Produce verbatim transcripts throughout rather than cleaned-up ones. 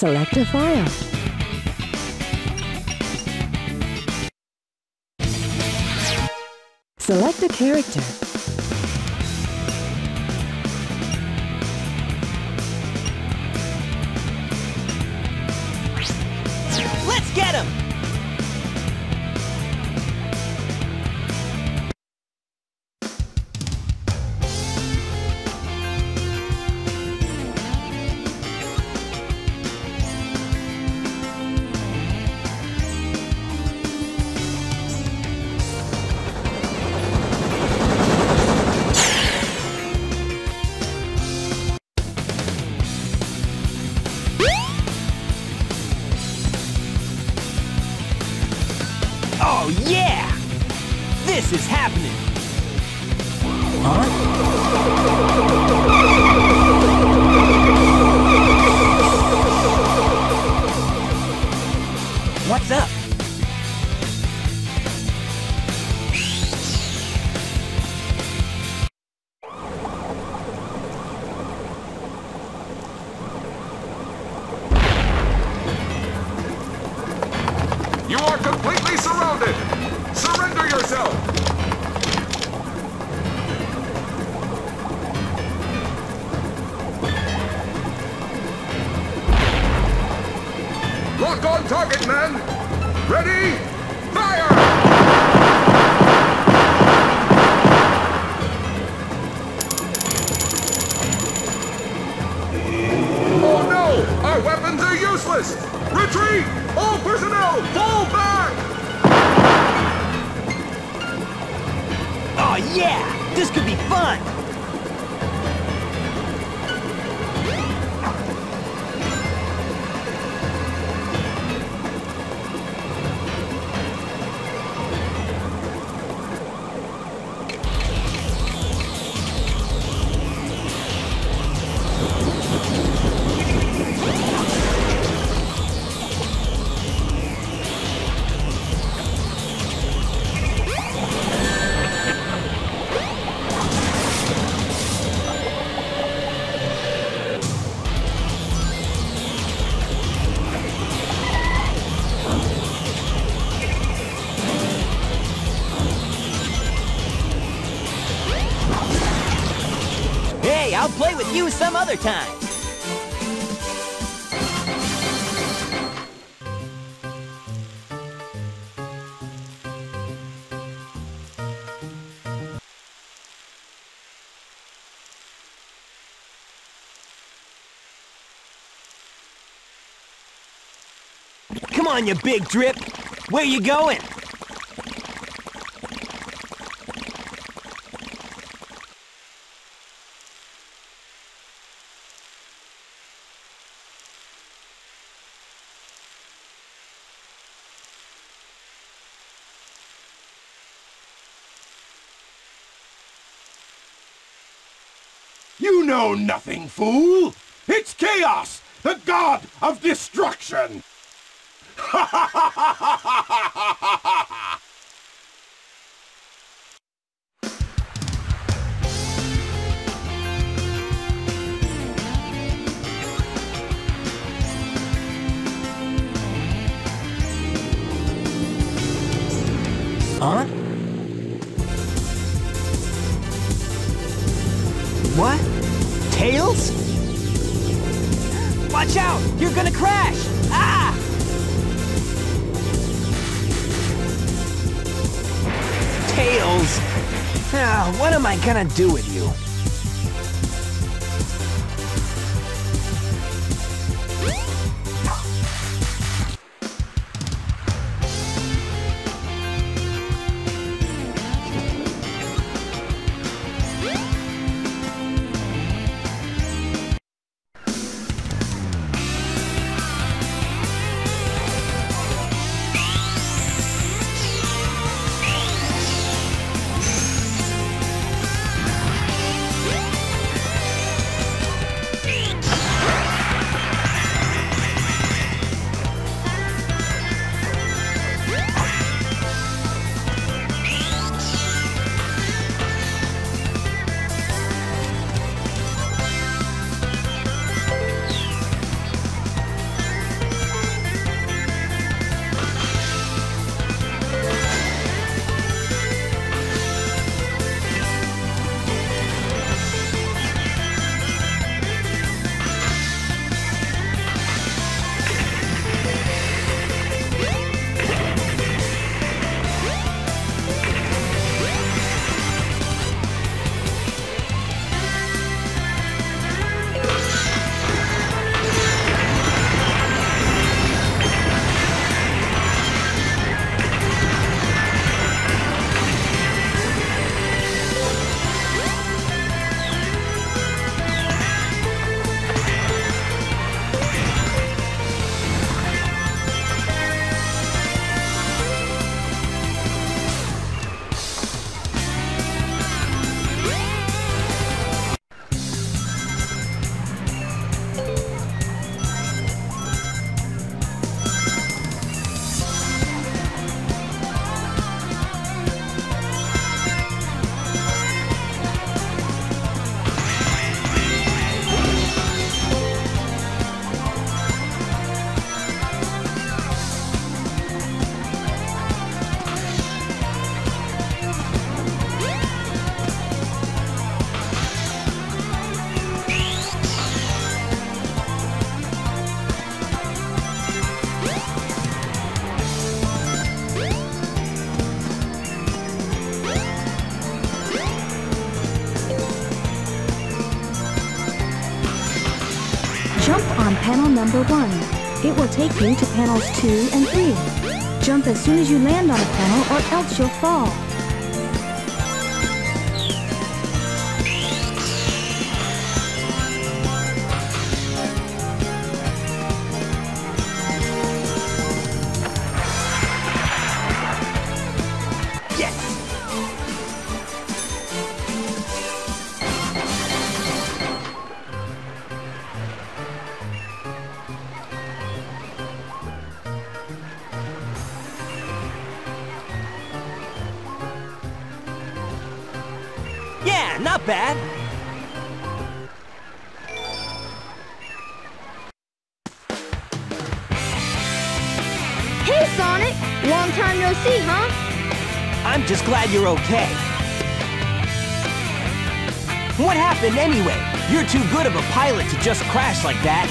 Select a file. Select a character. Let's get him! I'll play with you some other time. Come on, you big drip. Where you going? You know nothing, fool! It's Chaos, the god of destruction! Ha ha ha ha ha ha ha ha ha! Watch out! You're gonna crash! Ah! Tails! Ah, what am I gonna do with you? panel number one. It will take you to panels two and three. Jump as soon as you land on a panel or else you'll fall. Yeah, not bad. Hey, Sonic. Long time no see, huh? I'm just glad you're okay. What happened anyway? You're too good of a pilot to just crash like that.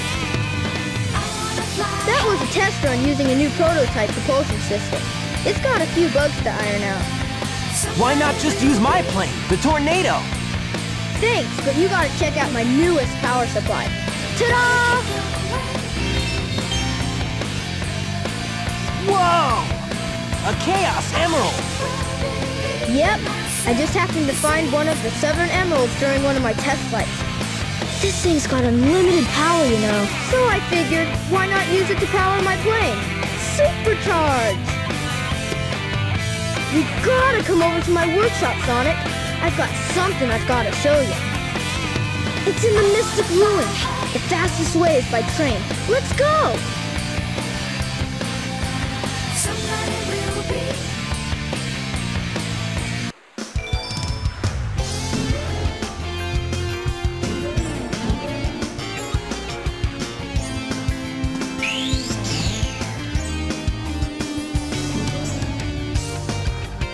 That was a test run using a new prototype propulsion system. It's got a few bugs to iron out. Why not just use my plane, the Tornado? Thanks, but you gotta check out my newest power supply. Ta-da! Whoa! A Chaos Emerald! Yep, I just happened to find one of the Southern Emeralds during one of my test flights. This thing's got unlimited power, you know. So I figured, why not use it to power my plane? Supercharged! You gotta come over to my workshop, Sonic. I've got something I've gotta show you. It's in the Mystic Ruins. The fastest way is by train. Let's go! Somebody will be.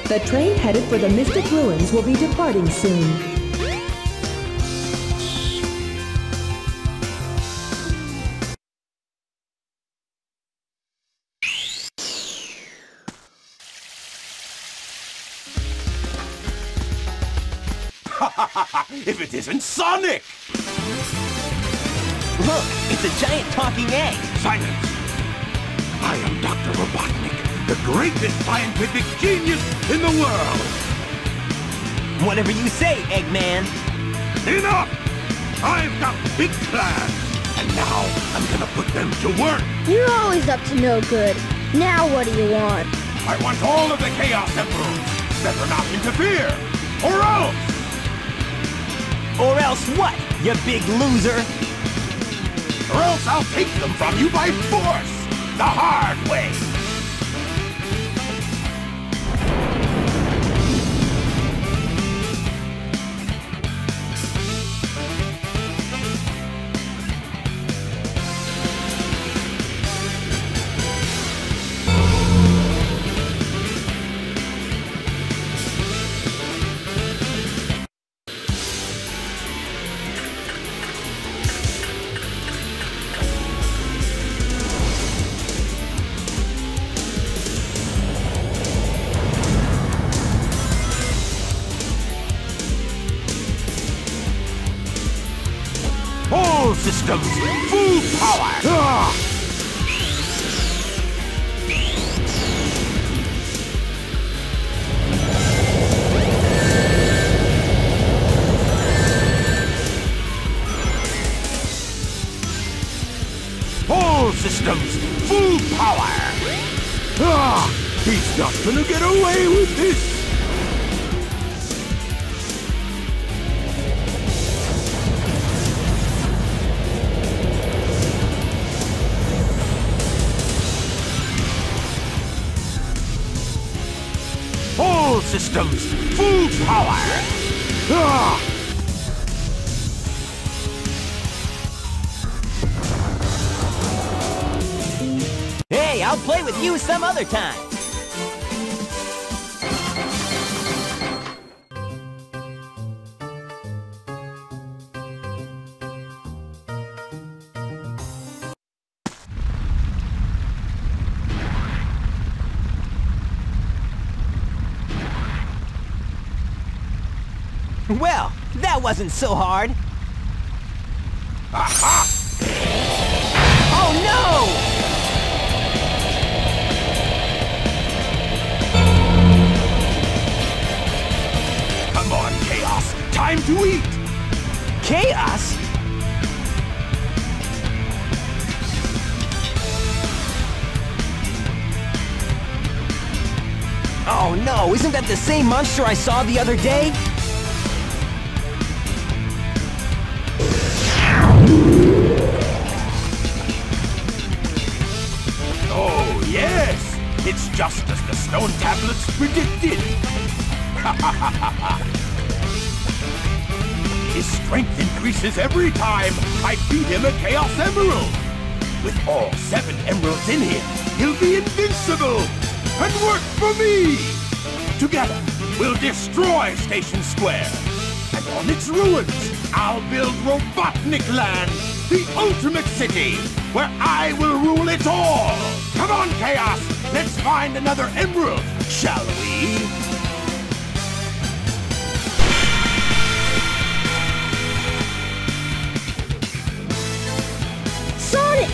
The train headed for the Mystic Ruins will be departing soon. If it isn't Sonic! Look, it's a giant talking egg! Silence! I am Doctor Robotnik, the greatest scientific genius in the world! Whatever you say, Eggman! Enough! I've got big plans! And now, I'm gonna put them to work! You're always up to no good. Now what do you want? I want all of the Chaos Emeralds! Better not interfere! Or else! Or else what, you big loser? Or else I'll take them from you by force! The hard way! Systems, full power! Ah! All systems, full power! Ah! He's not gonna get away with this! Systems, full power! Ah! Hey, I'll play with you some other time! Well, that wasn't so hard. Aha! no! Come on, Chaos! Time to eat! Chaos? Oh no, isn't that the same monster I saw the other day? Oh yes, it's just as the stone tablets predicted. His strength increases every time I feed him a Chaos Emerald. With all seven emeralds in him, he'll be invincible. And work for me! Together, we'll destroy Station Square. And on its ruins, I'll build Robotnik Land, the ultimate city, where I will rule it all! Come on, Chaos! Let's find another emerald, shall we? Sonic!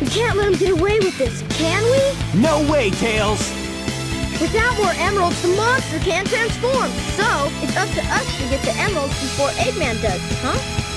We can't let him get away with this, can we? No way, Tails! Without more emeralds, the monster can't transform, so it's up to us to get the emeralds before Eggman does, huh?